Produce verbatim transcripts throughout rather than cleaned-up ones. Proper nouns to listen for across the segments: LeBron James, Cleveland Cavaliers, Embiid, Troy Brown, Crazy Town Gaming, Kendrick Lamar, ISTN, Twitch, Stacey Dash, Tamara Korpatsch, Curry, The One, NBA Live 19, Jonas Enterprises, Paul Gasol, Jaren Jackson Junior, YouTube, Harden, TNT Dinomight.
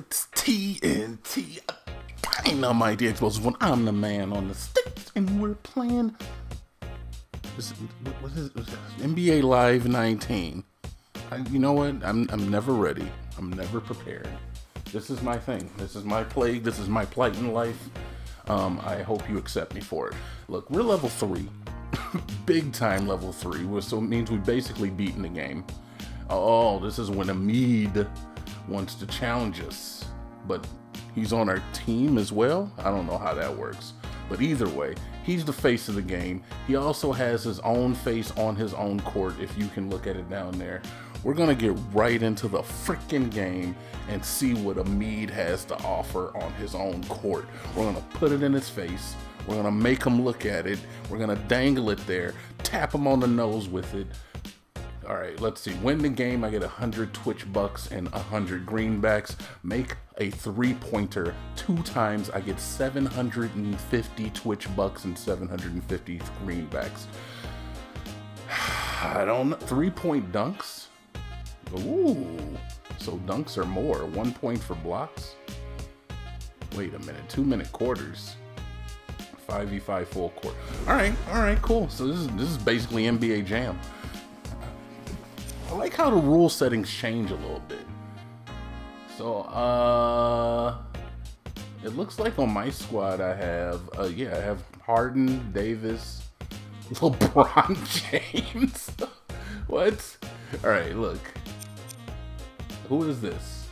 it's T N T Dinomight, the explosive one. I'm the man on the sticks, and we're playing this, what is this? N B A Live nineteen. I, you know what? I'm I'm never ready. I'm never prepared. This is my thing. This is my plague. This is my plight in life. Um, I hope you accept me for it. Look, we're level three, big time level three. So it means we've basically beaten the game. Oh, this is when Embiid wants to challenge us, but he's on our team as well. I don't know how that works, but either way, he's the face of the game. He also has his own face on his own court, if you can look at it down there. We're gonna get right into the freaking game and see what Embiid has to offer on his own court. We're gonna put it in his face. We're gonna make him look at it. We're gonna dangle it there, tap him on the nose with it. All right, let's see. Win the game, I get one hundred Twitch bucks and one hundred greenbacks. Make a three-pointer two times, I get seven hundred fifty Twitch bucks and seven hundred fifty greenbacks. I don't know. Three-point dunks? Ooh. So dunks are more. One point for blocks? Wait a minute. Two-minute quarters. five v five full court. All right, all right, cool. So this is, this is basically N B A Jam. I like how the rule settings change a little bit. So, uh, it looks like on my squad I have, uh, yeah, I have Harden, Davis, LeBron James. What? All right, look. Who is this?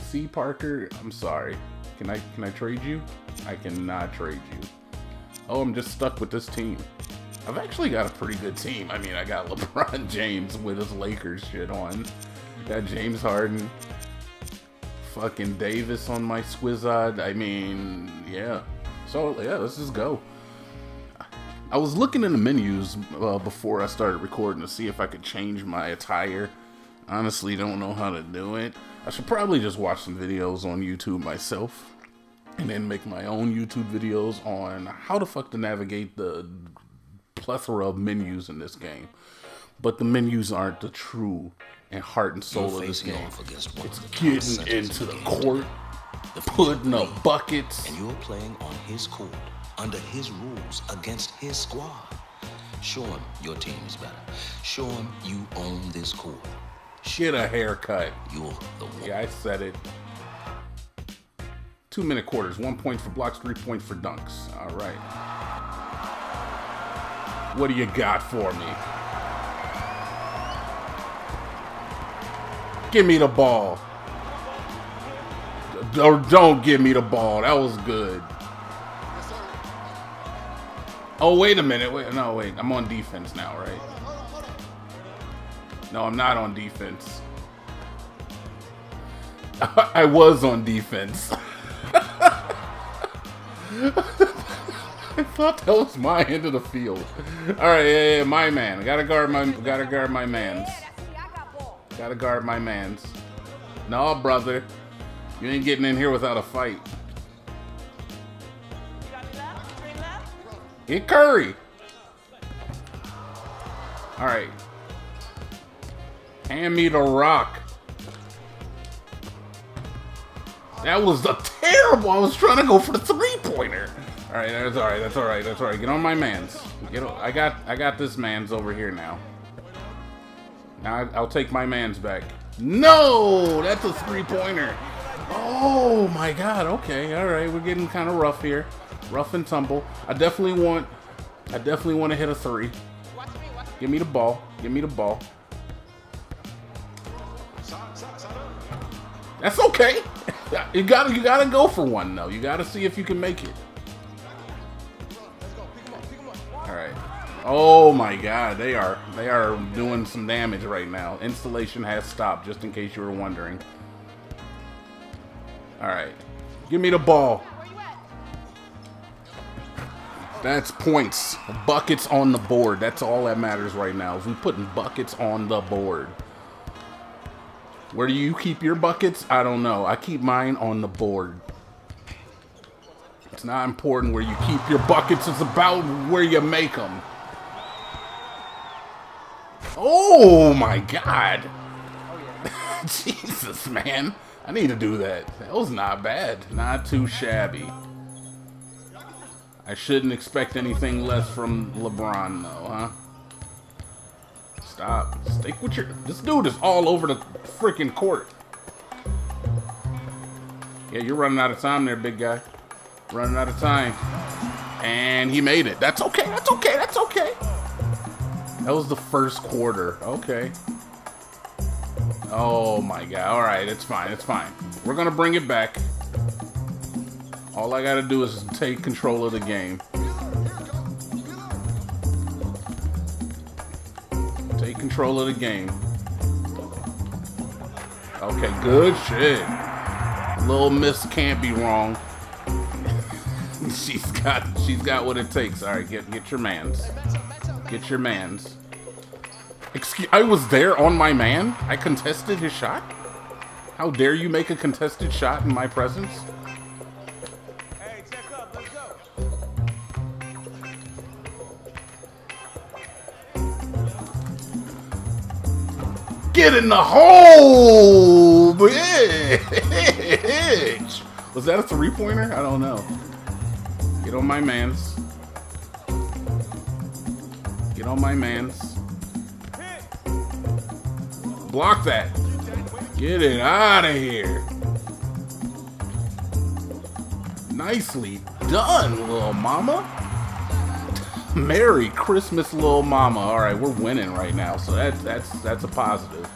C Parker. I'm sorry. Can I can I trade you? I cannot trade you. Oh, I'm just stuck with this team. I've actually got a pretty good team. I mean, I got LeBron James with his Lakers shit on. Got James Harden. Fucking Davis on my squizzod. I mean, yeah. So, yeah, let's just go. I was looking in the menus uh, before I started recording to see if I could change my attire. Honestly, don't know how to do it. I should probably just watch some videos on YouTube myself. And then make my own YouTube videos on how the fuck to navigate the plethora of menus in this game, but the menus aren't the true and heart and soul of this game. It's getting into the court, putting up buckets, and you're playing on his court, under his rules, against his squad. Show him your team is better. Show him you own this court. Shit, a haircut. You're the one. Yeah, I said it. Two-minute quarters, one point for blocks, three point for dunks. All right. What do you got for me? Give me the ball. Or don't give me the ball. That was good. Oh, wait a minute. Wait, no, wait. I'm on defense now, right? No, I'm not on defense. I was on defense. I thought that was my end of the field. All right, yeah, yeah, my man. I gotta guard my, gotta guard my man's. Gotta guard my man's. No, brother, you ain't getting in here without a fight. Hit Curry. All right, hand me the rock. That was a terrible. I was trying to go for the three-pointer. All right, that's all right. That's all right. That's all right. Get on my man's. Get on, I got. I got this man's over here now. Now I, I'll take my man's back. No, that's a three-pointer. Oh my God. Okay. All right. We're getting kind of rough here. Rough and tumble. I definitely want. I definitely want to hit a three. Give me the ball. Give me the ball. That's okay. You gotta. You gotta go for one though. You gotta see if you can make it. Oh my God, they are they are doing some damage right now. Installation has stopped, just in case you were wondering. All right, give me the ball. That's points, buckets on the board. That's all that matters right now. Is we putting buckets on the board. Where do you keep your buckets? I don't know. I keep mine on the board. It's not important where you keep your buckets. It's about where you make them. Oh my God. Jesus, man. I need to do that. That was not bad. Not too shabby. I shouldn't expect anything less from LeBron, though, huh? Stop. Stick with your... This dude is all over the freaking court. Yeah, you're running out of time there, big guy. Running out of time. And he made it. That's okay. That's okay. That's okay. That was the first quarter. Okay. Oh, my God. All right. It's fine. It's fine. We're going to bring it back. All I got to do is take control of the game. Take control of the game. Okay, good shit. Little Miss can't be wrong. she's got she's got what it takes. All right, get get your mans. Get your mans. Excuse, I was there on my man. I contested his shot. How dare you make a contested shot in my presence? Get in the hole, bitch! Was that a three-pointer? I don't know. Get on my mans. Get on my mans. Block that. Get it out of here. Nicely done, little mama. Merry Christmas, little mama. All right, we're winning right now, so that's that's that's a positive.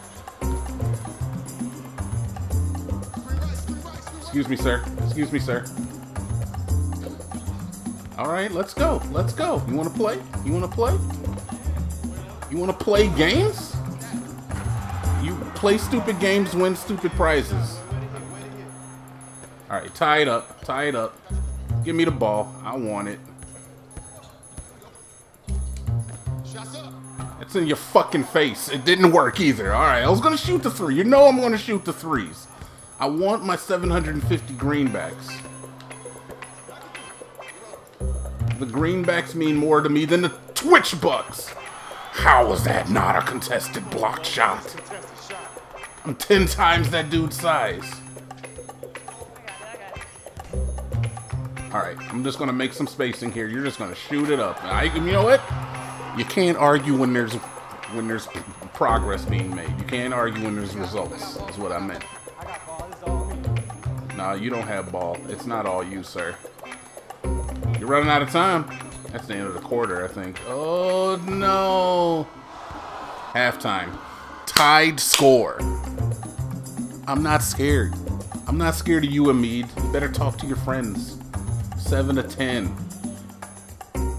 Excuse me, sir. Excuse me, sir. All right, let's go. Let's go. You want to play? You want to play? You want to play games? You play stupid games, win stupid prizes. All right, tie it up. Tie it up. Give me the ball. I want it. It's in your fucking face. It didn't work either. All right, I was going to shoot the three. You know I'm going to shoot the threes. I want my seven hundred fifty greenbacks. The greenbacks mean more to me than the Twitch bucks. How was that not a contested block shot? I'm ten times that dude's size. All right, I'm just going to make some spacing here. You're just going to shoot it up. I, you know what? You can't argue when there's when there's progress being made. You can't argue when there's results, is what I meant. Nah, you don't have ball. It's not all you, sir. You're running out of time. That's the end of the quarter, I think. Oh, no. Halftime. Tied score. I'm not scared. I'm not scared of you, Embiid. You better talk to your friends. seven to ten.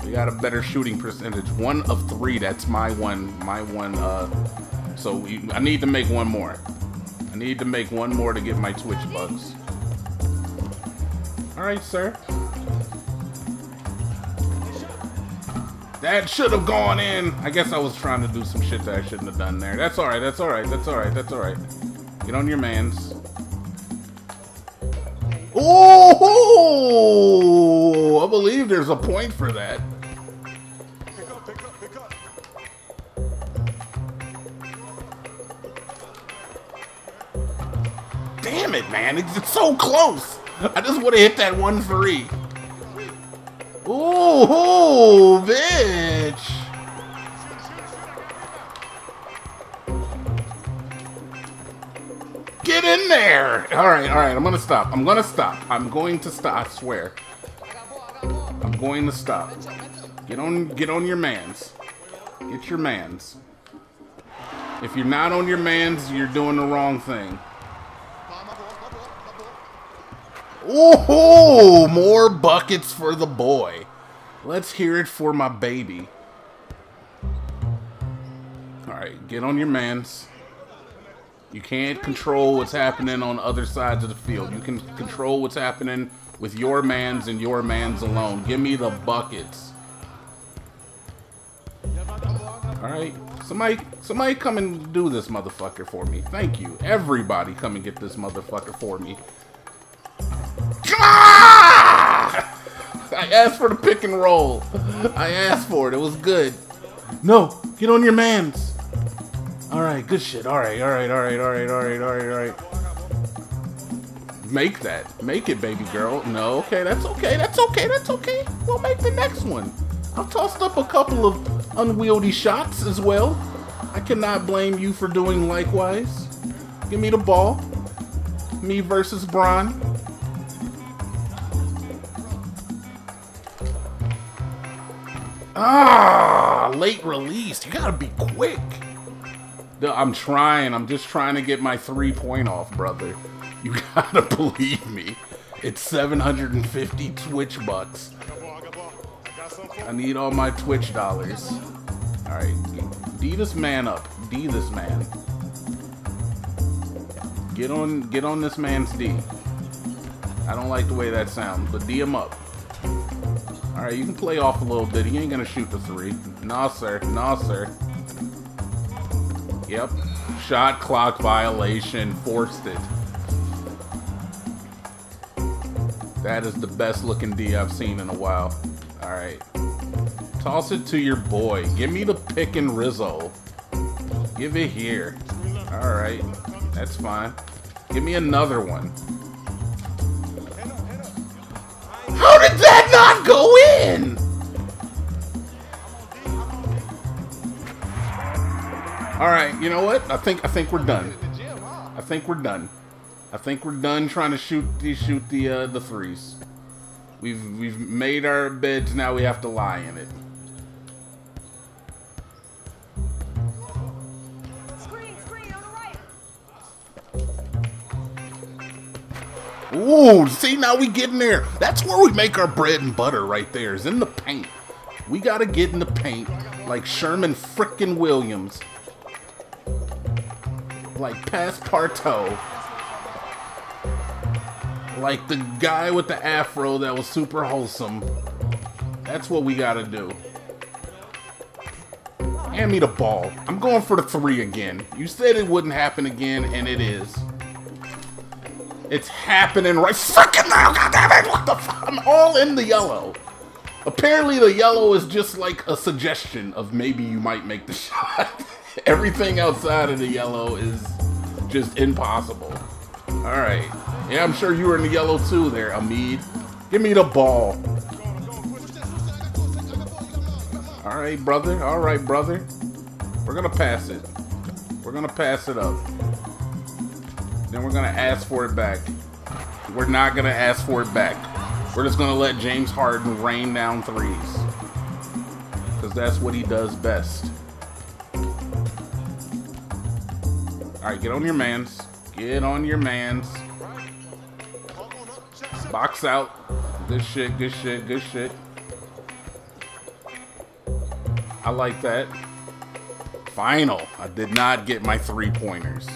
We got a better shooting percentage. One of three. That's my one. My one. Uh, so we, I need to make one more. I need to make one more to get my Twitch bucks. All right, sir. That should have gone in. I guess I was trying to do some shit that I shouldn't have done there. That's all right. That's all right. That's all right. That's all right. Get on your mans. Oh, I believe there's a point for that. Pick up, pick up, pick up. Damn it, man. It's, it's so close. I just want to hit that one three. Oh, bitch. Get in there! Alright, alright, I'm gonna stop. I'm gonna stop. I'm going to stop, I swear. I'm going to stop. Get on get on your mans. Get your mans. If you're not on your mans, you're doing the wrong thing. Oh, more buckets for the boy. Let's hear it for my baby. Alright, get on your mans. You can't control what's happening on other sides of the field. You can control what's happening with your mans and your mans alone. Give me the buckets. Alright. Somebody, somebody come and do this motherfucker for me. Thank you. Everybody come and get this motherfucker for me. Ah! I asked for the pick and roll. I asked for it. It was good. No. Get on your mans. Alright, good shit. Alright, alright, alright, alright, alright, alright, alright. Make that. Make it, baby girl. No, okay, that's okay, that's okay, that's okay. We'll make the next one. I've tossed up a couple of unwieldy shots as well. I cannot blame you for doing likewise. Give me the ball. Me versus Bron. Ah, late release. You gotta be quick. I'm trying. I'm just trying to get my three-point off, brother. You gotta believe me. It's seven hundred fifty Twitch bucks. I need all my Twitch dollars. Alright. D this man up. D this man. Get on get on this man's D. I don't like the way that sounds, but D him up. Alright, you can play off a little bit. He ain't gonna shoot the three. Nah, sir. Nah, sir. Yep. Shot clock violation. Forced it. That is the best looking D I've seen in a while. Alright. Toss it to your boy. Give me the pick and Rizzo. Give it here. Alright. That's fine. Give me another one. How did that not go in? Alright, you know what? I think I think we're done. I think we're done. I think we're done trying to shoot the shoot the uh, the threes. We've we've made our beds, now we have to lie in it. Screen, screen on the right. Ooh, see, now we getting there. That's where we make our bread and butter right there, is in the paint. We gotta get in the paint like Sherman frickin' Williams. Like Passepartout. Like the guy with the afro that was super wholesome. That's what we gotta do. Hand me the ball. I'm going for the three again. You said it wouldn't happen again, and it is. It's happening right frickin' now, goddammit! What the fuck? I'm all in the yellow. Apparently the yellow is just like a suggestion of maybe you might make the shot. Everything outside of the yellow is just impossible. Alright. Yeah, I'm sure you were in the yellow too there, Embiid. Give me the ball. Alright, brother. Alright, brother. We're going to pass it. We're going to pass it up. Then we're going to ask for it back. We're not going to ask for it back. We're just going to let James Harden rain down threes. Because that's what he does best. Alright, get on your mans. Get on your mans. Box out. Good shit, good shit, good shit. I like that. Final. I did not get my three pointers.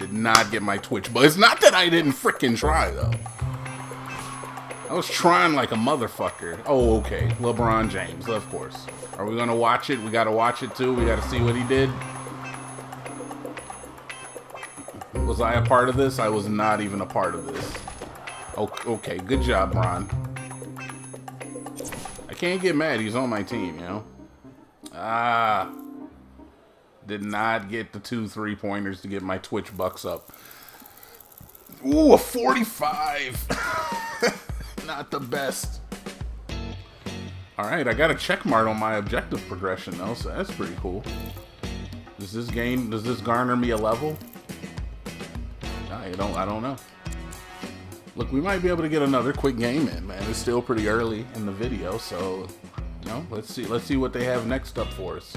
Did not get my Twitch. But it's not that I didn't freaking try, though. I was trying like a motherfucker. Oh, okay. LeBron James, of course. Are we going to watch it? We got to watch it, too. We got to see what he did. Was I a part of this? I was not even a part of this. Okay, good job, Bron. I can't get mad. He's on my team, you know? Ah. Did not get the two three-pointers to get my Twitch bucks up. Ooh, a forty-five. Not the best. Alright, I got a check mark on my objective progression, though, so that's pretty cool. Does this game, does this garner me a level? I don't, I don't know. Look, we might be able to get another quick game in, man. It's still pretty early in the video, so you know, let's see, let's see what they have next up for us.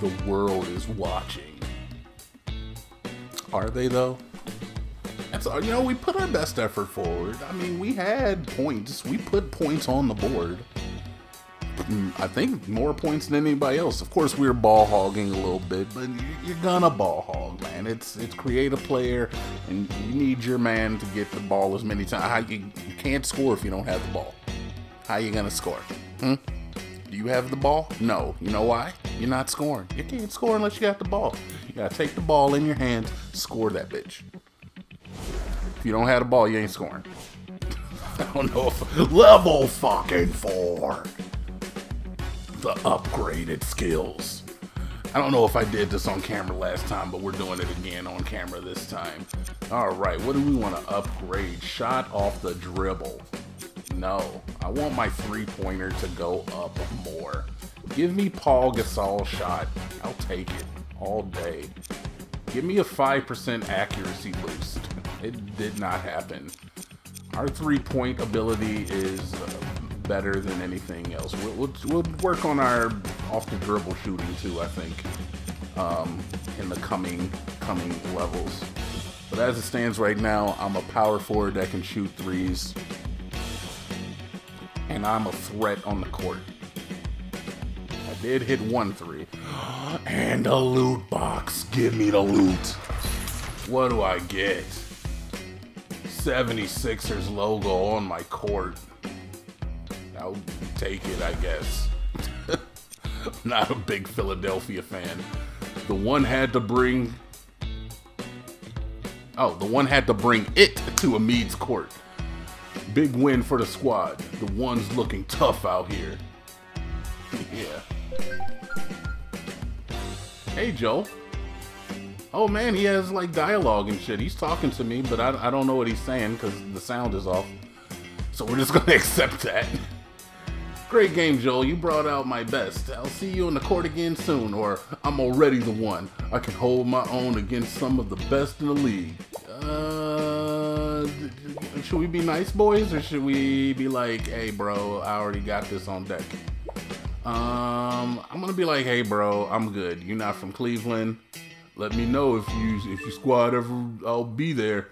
The world is watching. Are they though? That's all. You know, we put our best effort forward. I mean, we had points. We put points on the board. I think more points than anybody else. Of course, we were ball hogging a little bit, but you're gonna ball hog, man. It's it's create a player, and you need your man to get the ball as many times. How you, you can't score if you don't have the ball. How you gonna score? Hmm? Do you have the ball? No. You know why? You're not scoring. You can't score unless you got the ball. You gotta take the ball in your hands, score that bitch. If you don't have the ball, you ain't scoring. I don't know if level fucking four. The upgraded skills. I don't know if I did this on camera last time, but we're doing it again on camera this time. All right, what do we want to upgrade? Shot off the dribble. No, I want my three-pointer to go up more. Give me Paul Gasol shot. I'll take it all day. Give me a five percent accuracy boost. It did not happen. Our three-point ability is uh, better than anything else. We'll, we'll, we'll work on our off-the-dribble shooting too, I think, um, in the coming coming levels. But as it stands right now, I'm a power forward that can shoot threes, and I'm a threat on the court. I did hit one three. And a loot box. Give me the loot. What do I get? seventy-sixers logo on my court. I'll take it, I guess. I'm not a big Philadelphia fan. The one had to bring... Oh, the one had to bring it to Embiid's court. Big win for the squad. The one's looking tough out here. Yeah. Hey, Joe. Oh, man, he has, like, dialogue and shit. He's talking to me, but I, I don't know what he's saying because the sound is off. So we're just going to accept that. Great game, Joel. You brought out my best. I'll see you on the court again soon, or I'm already the one. I can hold my own against some of the best in the league. Uh, should we be nice boys, or should we be like, hey, bro, I already got this on deck? Um, I'm going to be like, hey, bro, I'm good. You're not from Cleveland. Let me know if you if you squad ever, I'll be there.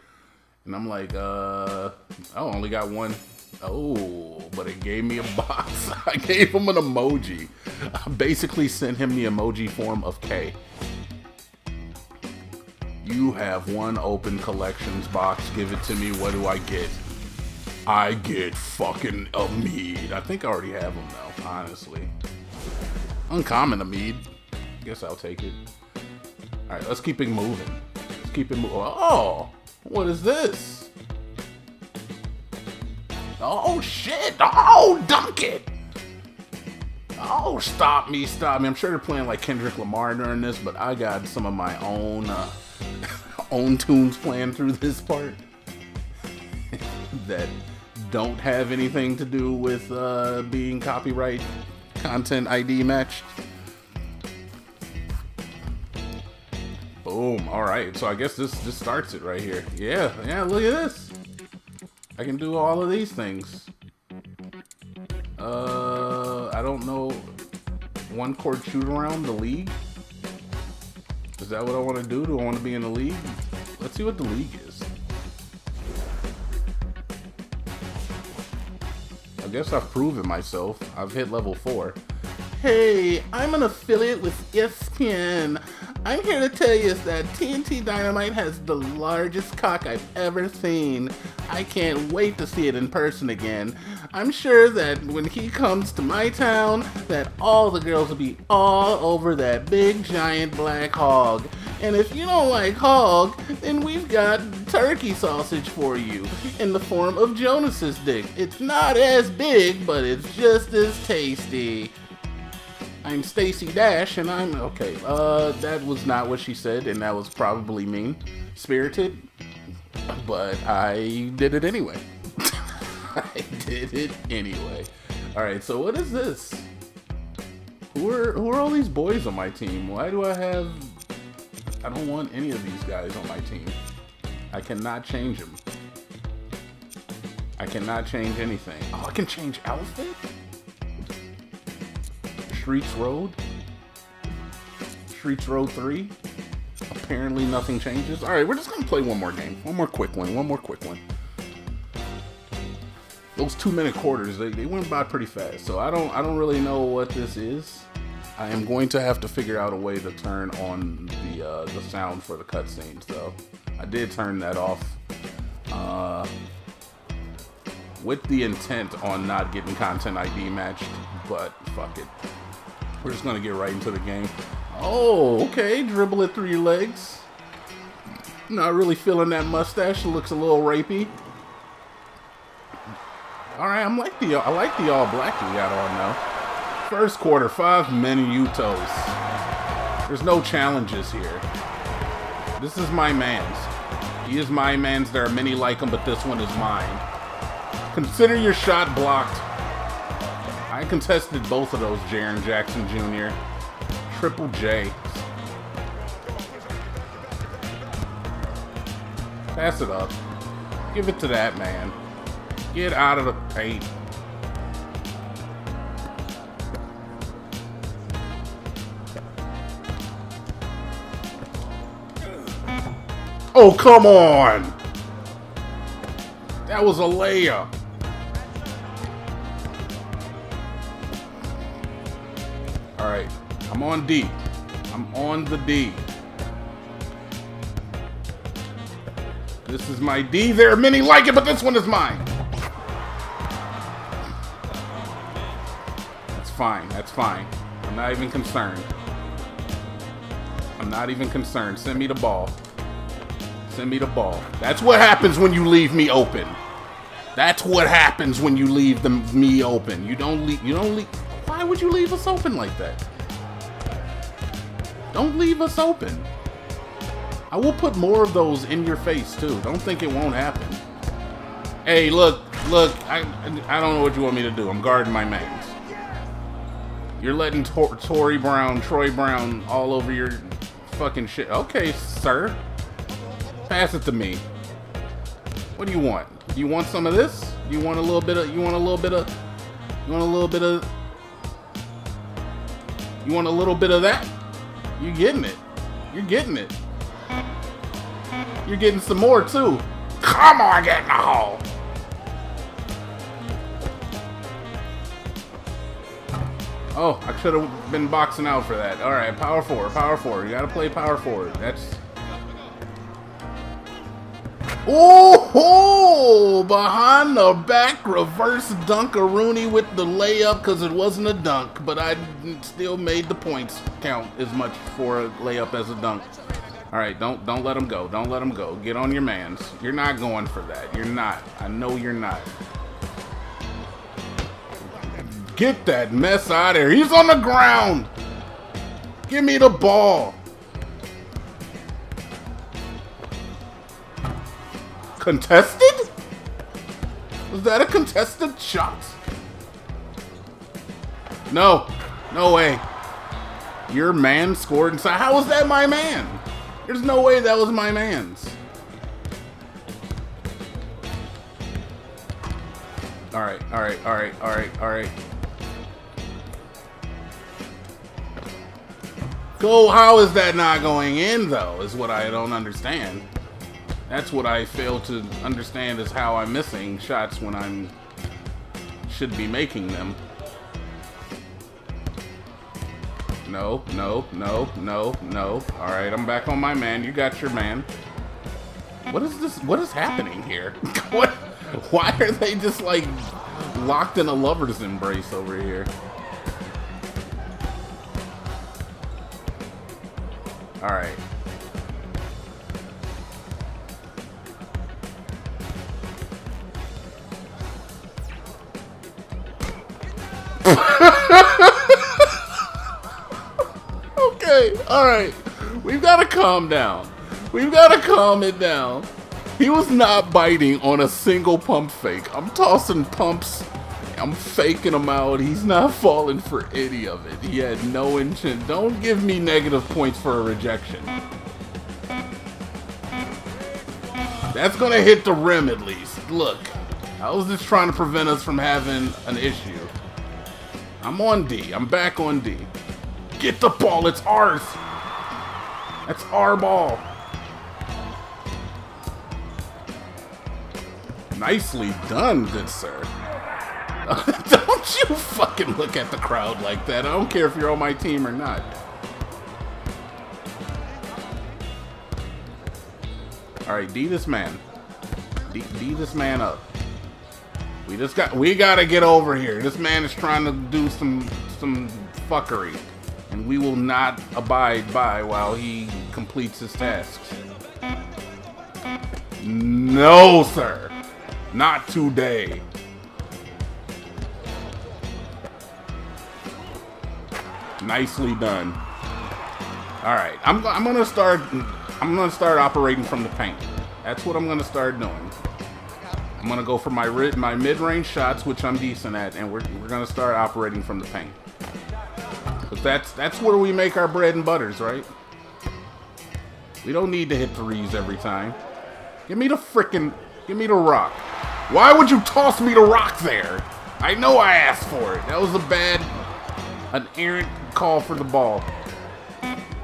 And I'm like, uh, I only got one. Oh, but it gave me a box. I gave him an emoji. I basically sent him the emoji form of K. You have one open collections box. Give it to me. What do I get? I get fucking Embiid. I think I already have him though, honestly. Uncommon Embiid. Guess I'll take it. All right, let's keep it moving. Let's keep it moving. Oh, what is this? Oh, shit. Oh, dunk it. Oh, stop me, stop me. I'm sure they're playing like Kendrick Lamar during this, but I got some of my own, uh, own tunes playing through this part that don't have anything to do with uh, being copyright content I D matched. Boom. All right. So I guess this just starts it right here. Yeah. Yeah. Look at this. I can do all of these things. Uh, I don't know. One court shoot around the league. Is that what I want to do? Do I want to be in the league? Let's see what the league is. I guess I've proven myself. I've hit level four. Hey, I'm an affiliate with I S T N. I'm here to tell you that T N T Dinomight has the largest cock I've ever seen. I can't wait to see it in person again. I'm sure that when he comes to my town, that all the girls will be all over that big giant black hog. And if you don't like hog, then we've got turkey sausage for you in the form of Jonas's dick. It's not as big, but it's just as tasty. I'm Stacey Dash, and I'm okay. Uh, that was not what she said, and that was probably mean spirited, but I did it anyway. I did it anyway. All right, so what is this? Who are who are all these boys on my team? Why do I have? I don't want any of these guys on my team. I cannot change them. I cannot change anything. Oh, I can change outfit. Streets Road? Streets Road three? Apparently nothing changes. Alright, we're just going to play one more game. One more quick one. One more quick one. Those two-minute quarters, they, they went by pretty fast. So I don't I don't really know what this is. I am going to have to figure out a way to turn on the, uh, the sound for the cutscenes, though. I did turn that off. Uh, with the intent on not getting content I D matched, but fuck it. We're just gonna get right into the game. Oh, okay, dribble it through your legs. Not really feeling that mustache. It looks a little rapey. All right, I'm like the I like the all black you got on now. First quarter, five minutos. There's no challenges here. This is my man's. He is my man's. There are many like him, but this one is mine. Consider your shot blocked. I contested both of those, Jaren Jackson Junior Triple J. Pass it up. Give it to that man. Get out of the paint. Oh, come on! That was a layup. Alright, I'm on D. I'm on the D. This is my D. There are many like it, but this one is mine. That's fine. That's fine. I'm not even concerned. I'm not even concerned. Send me the ball. Send me the ball. That's what happens when you leave me open. That's what happens when you leave the, me open. You don't leave. You don't leave. Why would you leave us open like that? Don't leave us open. I will put more of those in your face too. Don't think it won't happen. Hey, look, look. I I don't know what you want me to do. I'm guarding my mains. You're letting Tor Tory Brown, Troy Brown, all over your fucking shit. Okay, sir. Pass it to me. What do you want? You want some of this? You want a little bit of? You want a little bit of? You want a little bit of? You want a little bit of that? You're getting it. You're getting it. You're getting some more too. Come on, get in the hole. Oh, I should have been boxing out for that. All right, power forward, power forward. You gotta play power forward. That's. Oh, behind the back reverse dunkaroony with the layup because it wasn't a dunk, but I still made the points count as much for a layup as a dunk. All right, don't don't let him go. Don't let him go. Get on your man's. You're not going for that. You're not. I know you're not. Get that mess out of here. He's on the ground. Give me the ball. Contested? Was that a contested shot? No. No way. Your man scored inside. How was that my man? There's no way that was my man's. Alright, alright, alright, alright, alright. Go, how is that not going in though, is what I don't understand. That's what I fail to understand is how I'm missing shots when I'm should be making them. No, no, no, no, no. All right, I'm back on my man. You got your man. What is this? What is happening here? What? Why are they just like locked in a lover's embrace over here? All right. Okay, alright. We've got to calm down. We've got to calm it down. He was not biting on a single pump fake. I'm tossing pumps. I'm faking them out. He's not falling for any of it. He had no intent. Don't give me negative points for a rejection. That's going to hit the rim at least. Look, I was just trying to prevent us from having an issue. I'm on D. I'm back on D. Get the ball. It's ours. That's our ball. Nicely done, good sir. Don't you fucking look at the crowd like that. I don't care if you're on my team or not. All right, D this man. D, D this man up. We just got, we gotta get over here. This man is trying to do some, some fuckery. And we will not abide by while he completes his tasks. No, sir. Not today. Nicely done. All right, I'm, I'm gonna start. I'm gonna start operating from the paint. That's what I'm gonna start doing. I'm gonna go for my my mid-range shots, which I'm decent at, and we're we're gonna start operating from the paint. Cause that's that's where we make our bread and butters, right? We don't need to hit threes every time. Give me the frickin' give me the rock. Why would you toss me the rock there? I know I asked for it. That was a bad, an errant call for the ball.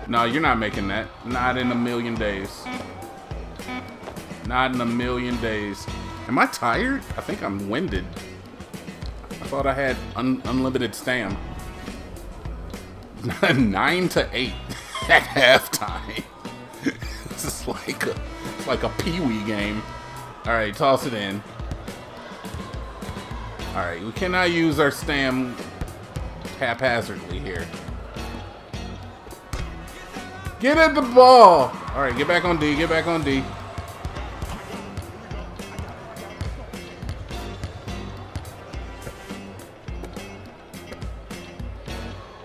No, you're not making that. Not in a million days. Not in a million days. Am I tired? I think I'm winded. I thought I had un unlimited stamina. Nine to eight at halftime. This is like a, it's like a pee-wee game. All right, toss it in. All right, we cannot use our stamina haphazardly here. Get at the ball! All right, get back on D, get back on D.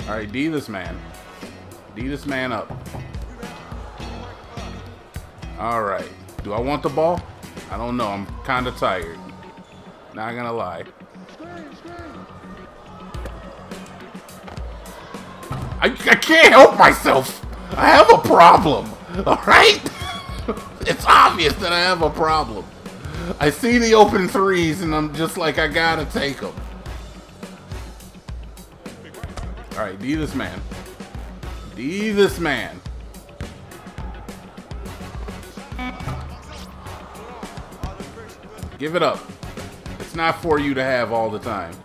All right, D this man. D this man up. All right, do I want the ball? I don't know, I'm kind of tired. Not gonna lie. I, I can't help myself! I have a problem, all right? It's obvious that I have a problem. I see the open threes, and I'm just like, I gotta take them. All right, D this man. D this man. Give it up. It's not for you to have all the time.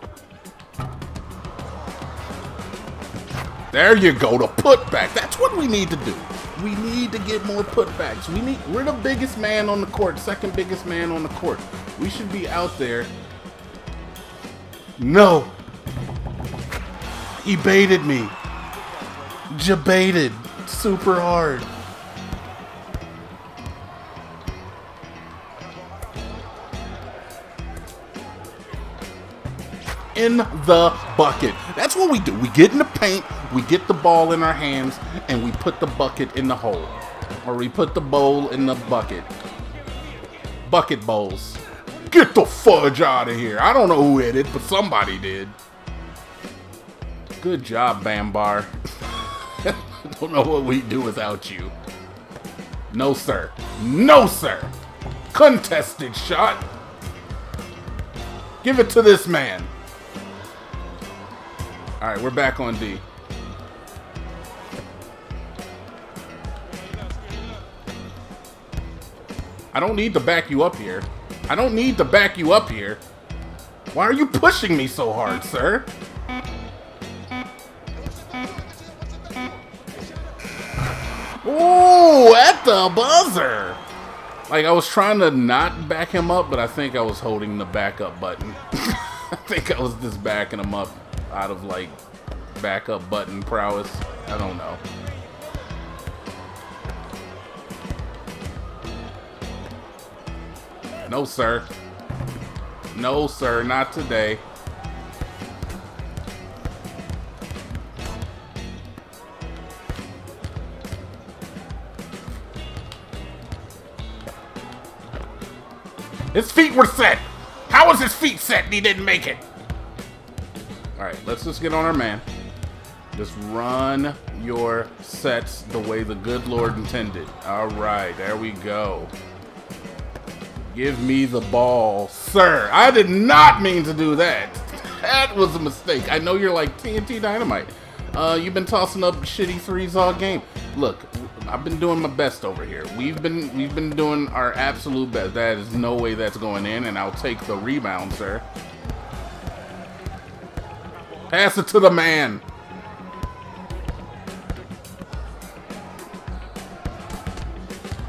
There you go, the putback. That's what we need to do. We need to get more putbacks. We need, we're the biggest man on the court, second biggest man on the court. We should be out there. No. He baited me. Jabaited super hard. In the bucket. That's what we do. We get in the paint, we get the ball in our hands, and we put the bucket in the hole. Or we put the bowl in the bucket. Bucket bowls. Get the fudge out of here. I don't know who hit it, but somebody did. Good job, Bambar. Don't know what we do without you. No, sir. No, sir. Contested shot. Give it to this man. All right, we're back on D. I don't need to back you up here. I don't need to back you up here. Why are you pushing me so hard, sir? Ooh, at the buzzer. Like, I was trying to not back him up, but I think I was holding the backup button. I think I was just backing him up out of like backup button prowess. I don't know. No, sir. No, sir. Not today. His feet were set. How was his feet set and he didn't make it? Alright, let's just get on our man. Just run your sets the way the good Lord intended. Alright, there we go. Give me the ball, sir. I did not mean to do that. That was a mistake. I know you're like, T N T Dinomight, Uh, you've been tossing up shitty threes all game. Look, I've been doing my best over here. We've been, we've been doing our absolute best. That is no way that's going in, and I'll take the rebound, sir. Pass it to the man.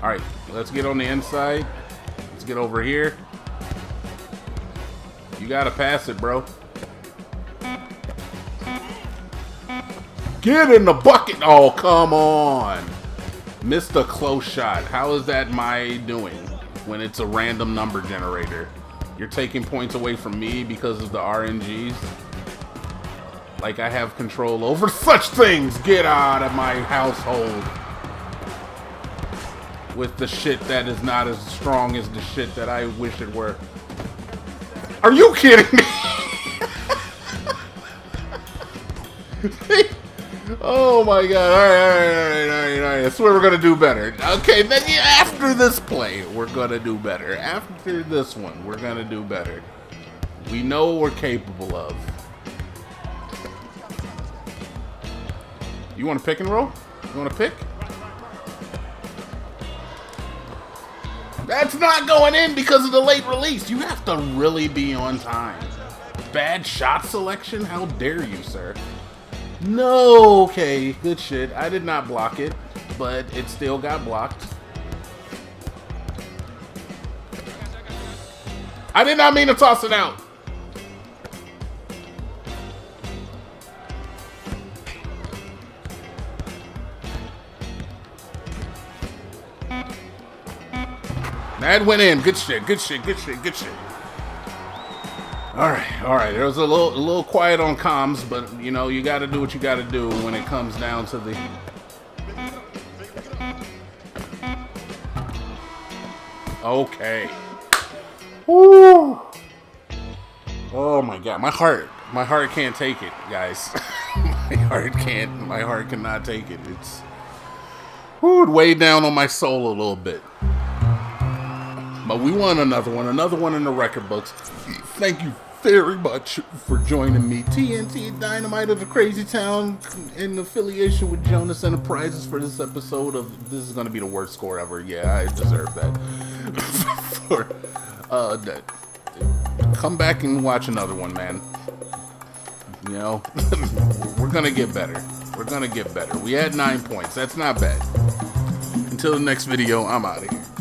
All right, let's get on the inside. Let's get over here. You gotta pass it, bro. Get in the bucket. Oh, come on. Missed a close shot. How is that my doing when it's a random number generator? You're taking points away from me because of the R N Gs. like I have control over such things. Get out of my household with the shit that is not as strong as the shit that I wish it were. Are you kidding me? Oh my god. Alright, alright, alright, alright, alright. I swear we're gonna do better. Okay, then yeah, after this play, we're gonna do better. After this one, we're gonna do better. We know what we're capable of. You want to pick and roll? You want to pick? That's not going in because of the late release. You have to really be on time. Bad shot selection? How dare you, sir? No, okay, good shit. I did not block it, but it still got blocked. I did not mean to toss it out. That went in. Good shit. Good shit. Good shit. Good shit. All right. All right. There was a little, a little quiet on comms, but you know, you got to do what you got to do when it comes down to the. Okay. Woo. Oh my God. My heart. My heart can't take it, guys. My heart can't. My heart cannot take it. It's. Woo, it weighed down on my soul a little bit. But we won another one, another one in the record books. Thank you very much for joining me. T N T Dinomight of the Crazy Town in affiliation with Jonas Enterprises for this episode of... This is going to be the worst score ever. Yeah, I deserve that. for, uh, that. Come back and watch another one, man. You know, we're going to get better. We're going to get better. We had nine points. That's not bad. Until the next video, I'm out of here.